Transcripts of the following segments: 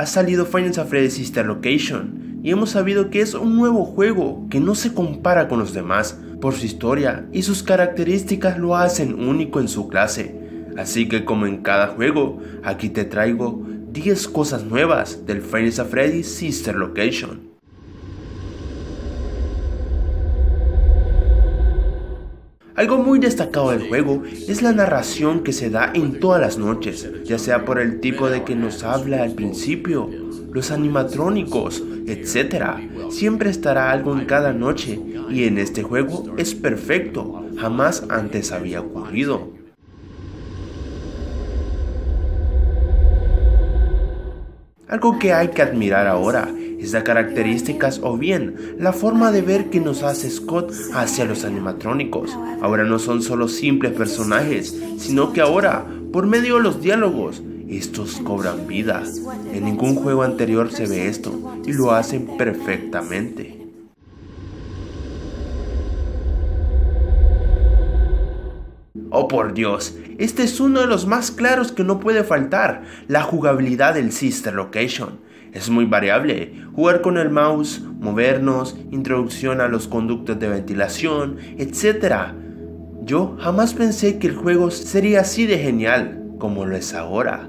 ha salido Five Nights at Freddy's Sister Location y hemos sabido que es un nuevo juego que no se compara con los demás por su historia y sus características lo hacen único en su clase. Así que como en cada juego, aquí te traigo 10 cosas nuevas del Five Nights at Freddy's Sister Location. Algo muy destacado del juego es la narración que se da en todas las noches, ya sea por el tipo de que nos habla al principio, los animatrónicos, etc. Siempre estará algo en cada noche y en este juego es perfecto, jamás antes había ocurrido. Algo que hay que admirar ahora es las características o bien la forma de ver que nos hace Scott hacia los animatrónicos. Ahora no son solo simples personajes, sino que ahora, por medio de los diálogos, estos cobran vida. En ningún juego anterior se ve esto y lo hacen perfectamente. Oh por Dios, este es uno de los más claros que no puede faltar, la jugabilidad del Sister Location. Es muy variable, jugar con el mouse, movernos, introducción a los conductos de ventilación, etc. Yo jamás pensé que el juego sería así de genial como lo es ahora.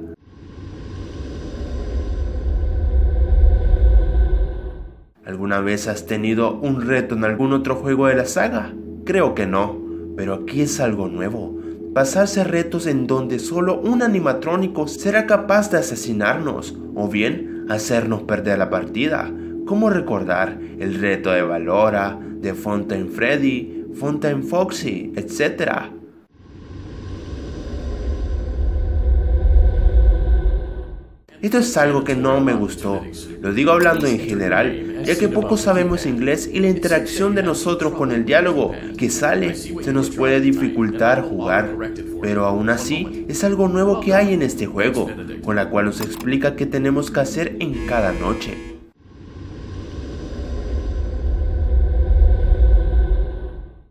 ¿Alguna vez has tenido un reto en algún otro juego de la saga? Creo que no, pero aquí es algo nuevo. Pasarse retos en donde solo un animatrónico será capaz de asesinarnos o bien hacernos perder la partida, como recordar el reto de Valora, de Fontaine Freddy, Fontaine Foxy, etc. Esto es algo que no me gustó, lo digo hablando en general, ya que poco sabemos inglés y la interacción de nosotros con el diálogo que sale se nos puede dificultar jugar, pero aún así es algo nuevo que hay en este juego, con la cual nos explica qué tenemos que hacer en cada noche.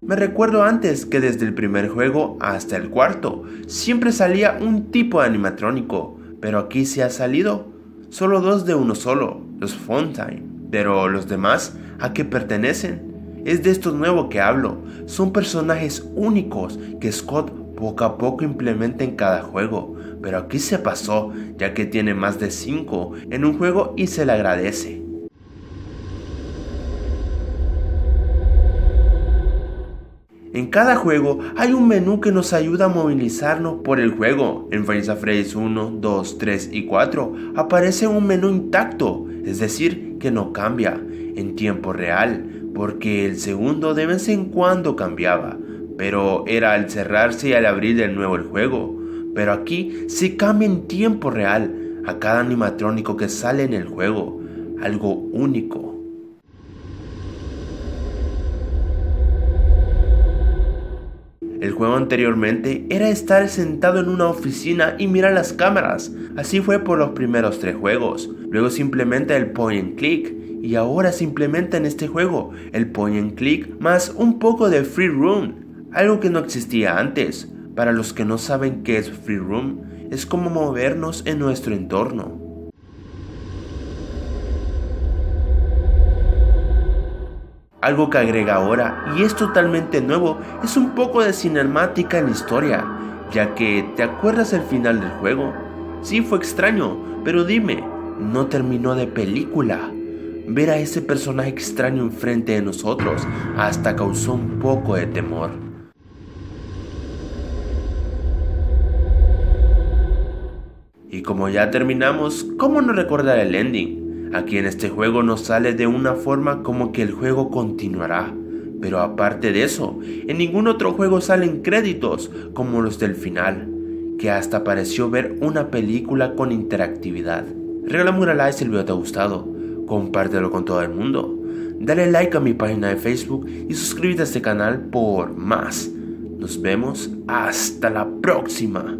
Me recuerdo antes que desde el primer juego hasta el cuarto, siempre salía un tipo de animatrónico. Pero aquí se ha salido solo dos de uno solo, los Funtime. Pero los demás, ¿a qué pertenecen? Es de estos nuevos que hablo. Son personajes únicos que Scott poco a poco implementa en cada juego. Pero aquí se pasó, ya que tiene más de 5 en un juego y se le agradece. En cada juego hay un menú que nos ayuda a movilizarnos por el juego. En Five Nights at Freddy's 1, 2, 3 y 4 aparece un menú intacto, es decir, que no cambia en tiempo real, porque el segundo de vez en cuando cambiaba, pero era al cerrarse y al abrir de nuevo el juego. Pero aquí se cambia en tiempo real a cada animatrónico que sale en el juego, algo único. El juego anteriormente era estar sentado en una oficina y mirar las cámaras, así fue por los primeros 3 juegos. Luego se implementa el point and click y ahora se implementa en este juego el point and click más un poco de free room, algo que no existía antes. Para los que no saben qué es free room, es como movernos en nuestro entorno. Algo que agrega ahora, y es totalmente nuevo, es un poco de cinemática en la historia, ya que ¿te acuerdas el final del juego? Sí, fue extraño, pero dime, no terminó de película. Ver a ese personaje extraño enfrente de nosotros hasta causó un poco de temor. Y como ya terminamos, ¿cómo no recordar el ending? Aquí en este juego nos sale de una forma como que el juego continuará, pero aparte de eso, en ningún otro juego salen créditos como los del final, que hasta pareció ver una película con interactividad. Regálame un like si el video te ha gustado, compártelo con todo el mundo, dale like a mi página de Facebook y suscríbete a este canal por más. Nos vemos hasta la próxima.